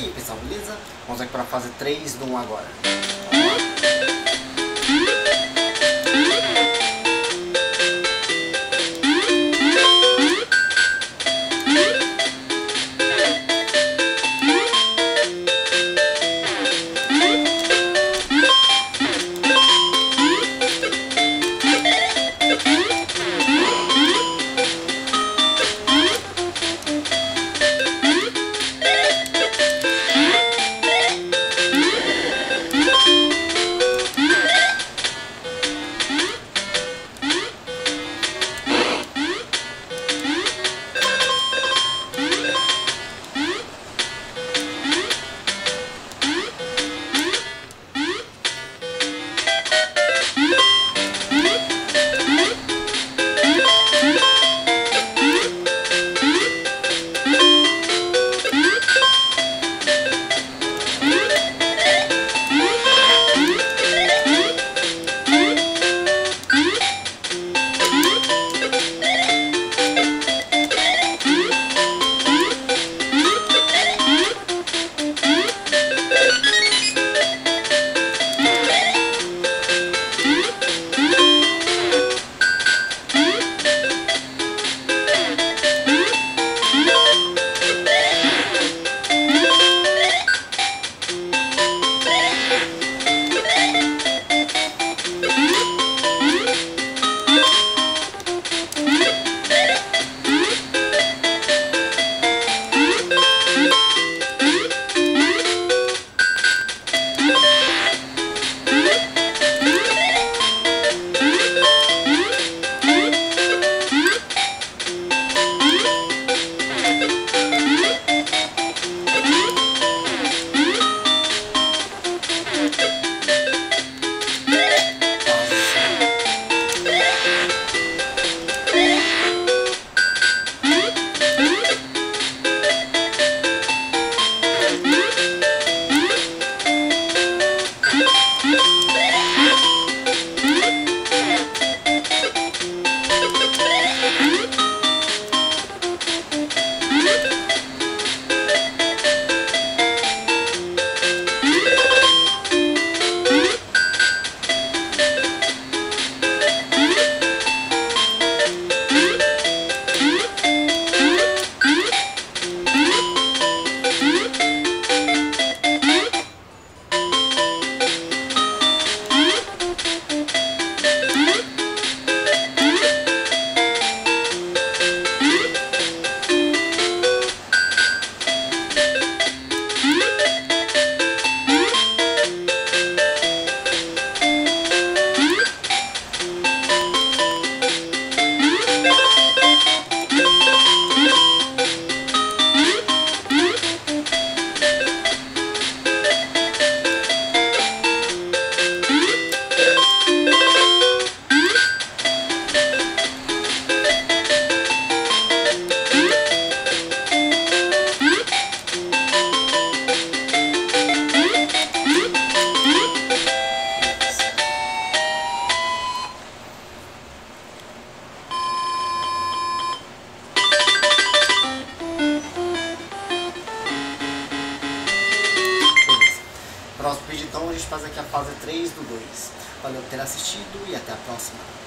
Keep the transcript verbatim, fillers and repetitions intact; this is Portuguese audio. E aí pessoal, beleza? Vamos aqui para a fase três do um agora. Próximo vídeo, então, a gente faz aqui a fase três do dois. Valeu por ter assistido e até a próxima.